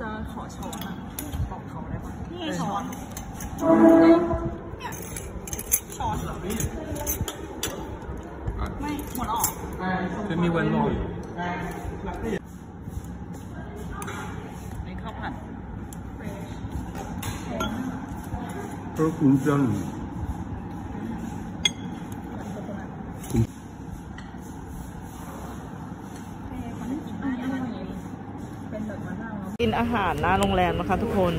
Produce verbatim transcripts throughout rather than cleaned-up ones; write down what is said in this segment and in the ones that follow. จะขอช้อนบอกเขาได้ปะนี่ช้อนเนี่ยช้อนเหรอไม่หมดออกจะมีวันรออยู่ในข้าวผัดเพราะคุณจังกินอาหารหน้าโรงแรมนะคะทุกคน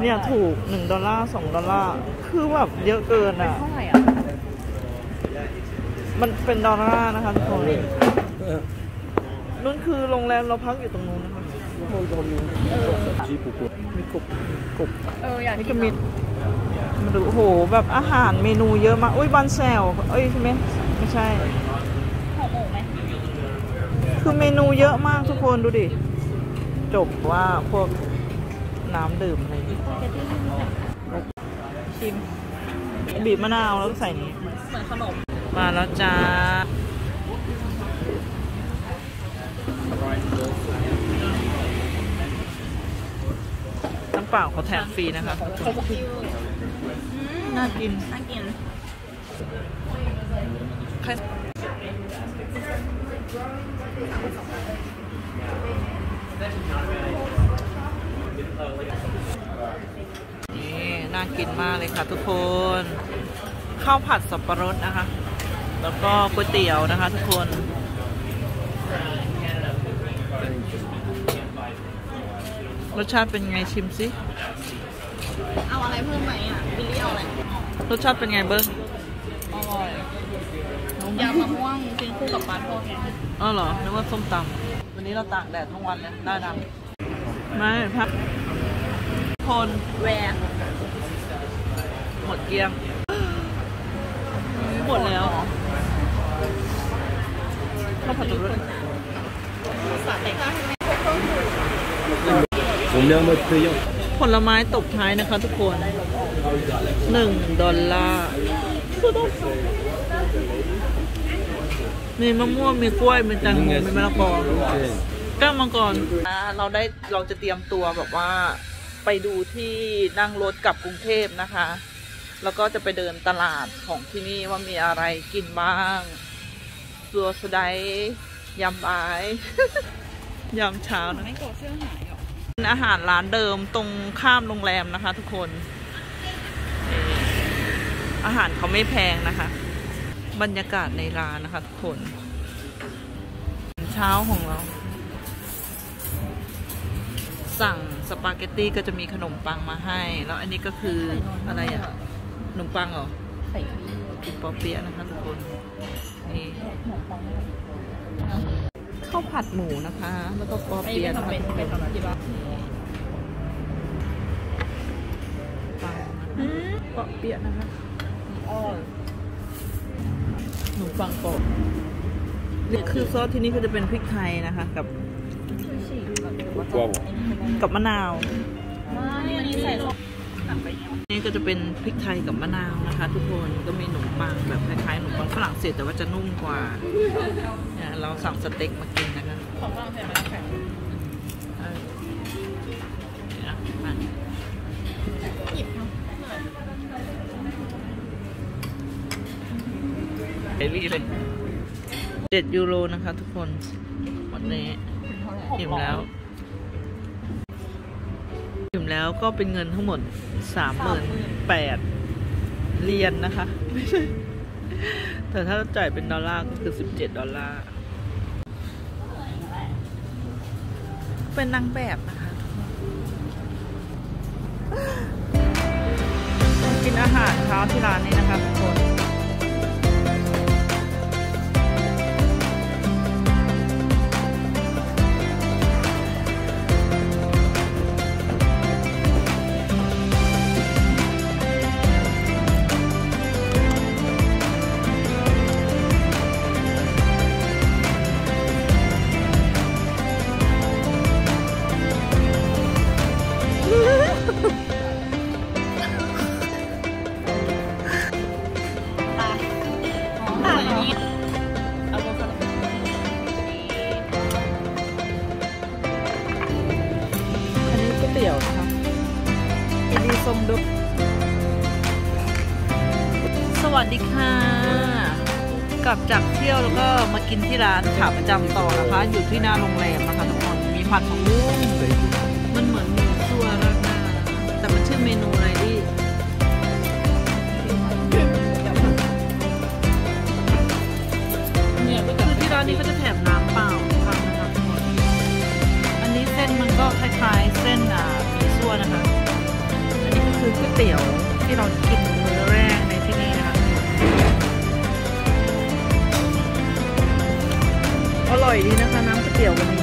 เนี่ยถูกหนึ่งดอลลาร์สองดอลลาร์คือแบบเยอะเกินอ่ะมันเป็นดอลลาร์นะคะทุกคนนั่นคือโรงแรมเราพักอยู่ตรงนู้นนะคะมีกบกบนี่ก็มีมาดูโอ้โหแบบอาหารเมนูเยอะมากอุ้ยบันแซลเอ้ยใช่ไหมไม่ใช่คือเมนูเยอะมากทุกคนดูดิจบว่าพวกน้ำดื่มอะไรอย่างเงี้ยชิมบีบมะนาวแล้วใส่นี้เหมือนขนมมาแล้วจ้าน้ำเปล่าเขาแถมฟรีนะคะน่ากินน่ากินนี่น่ากินมากเลยค่ะทุกคนข้าวผัดสับปะรดนะคะแล้วก็ก๋วยเตี๋ยวนะคะทุกคนรสชาติเป็นไงชิมสิเอาอะไรเพิ่มไหมอ่ะบิลลี่เอาอะไรรสชาติเป็นไงเบิ้งอร่อยยำมะม่วงกินคู่กับปลาทอดอ๋อเหรอนึกว่าส้มตำวันนี้เราตากแดดทั้งวันเลยหน้าดำไม่พักคนแหวกหมดเกลี้ยงหมดแล้วข้าวผัดรสสาดแต่ผลไม้ตกท้ายนะคะทุกคนหนึ่งดอลลาร์มีมะม่วงมีกล้วยมีแตงโมมีมะละกอก้าวมังกรเราได้เราจะเตรียมตัวแบบว่าไปดูที่นั่งรถกลับกรุงเทพนะคะแล้วก็จะไปเดินตลาดของที่นี่ว่ามีอะไรกินบ้างซัวสไดยำบ่ายยำเช้านะอาหารร้านเดิมตรงข้ามโรงแรมนะคะทุกคนอาหารเขาไม่แพงนะคะบรรยากาศในร้านนะคะทุกคนเช้าของเราสั่งสปาเกตตี้ก็จะมีขนมปังมาให้แล้วอันนี้ก็คืออะไรอ่ะขนมปังเหรอไข่ปีปอเปี๊ยะนะคะทุกคนนี่ข้าวผัดหมูนะคะแล้วก็ปอเปี๊ยะนะคะปอเปี๊ยะนะคะหนูฟังปอกนี่คือซอสที่นี่ก็จะเป็นพริกไทยนะคะกับกับมะนาวนี่ก็จะเป็นพริกไทยกับมะนาวนะคะทุกคนก็มีหนูปังแบบคล้ายๆหนูปังฝรั่งเศสแต่ว่าจะนุ่มกว่าเนี่ยเราสั่งสเต็กมากินนะคะของฝรั่งเศสมันแข็งเอลี่เลยเจ็ดยูโรนะคะทุกคนวันนี้อิ่มแล้วอิ่มแล้วก็เป็นเงินทั้งหมดสามหมื่นแปดเรียนนะคะไม่ใช่แต่ถ้าจ่ายเป็นดอลลาร์ก็คือสิบเจ็ดดอลลาร์เป็นนางแบบนะคะกินอาหารเช้าที่ร้านนี้นะคะทุกคน ตี๋ยวนะคะดีส้มดุ๊กสวัสดีค่ะกลับจากเที่ยวแล้วก็มากินที่ร้านขาประจำต่อนะคะอยู่ที่หน้าโรงแรมนะคะทุกคนมีผัดผักบุ้งมันเหมือนหมูชัวราดหน้าแต่มันชื่อเมนูอะไรดิคือที่ร้านนี้ก็จะแถมน้ำเปล่าค่ะนะคะอันนี้เส้นมันก็คล้ายๆเส้นอ่าปีซัวนะคะอันนี้ก็คือก๋วยเตี๋ยวที่เรากินมื้อแรกในที่นี่นะคะอร่อยดีนะคะน้ำก๋วยเตี๋ยววันนี้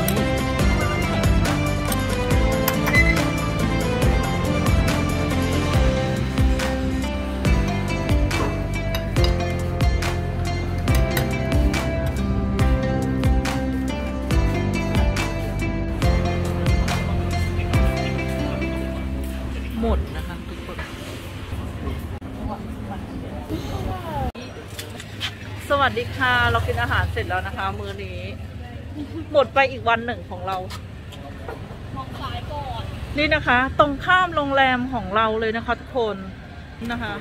หมดนะคะทุกคนสวัสดีค่ะเรากินอาหารเสร็จแล้วนะคะมื้อนี้หมดไปอีกวันหนึ่งของเรามองซ้ายก่อนนี่นะคะตรงข้ามโรงแรมของเราเลยนะคะทุกคนนะคะ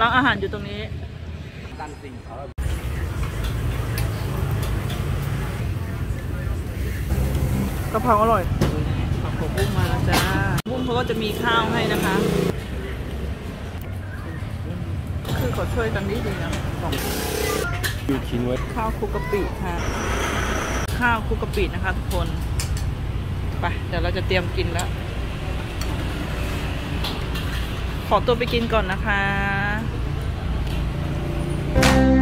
ร้านอาหารอยู่ตรงนี้กะเพราอร่อยผักบุ้งมาแล้วจ้าเขาก็จะมีข้าวให้นะคะคือขอช่วยกันนิดนึงนะดูชิ้นไว้ข้าวคลุกกะปิค่ะข้าวคลุกกะปินะคะทุกคนไปเดี๋ยวเราจะเตรียมกินแล้วขอตัวไปกินก่อนนะคะ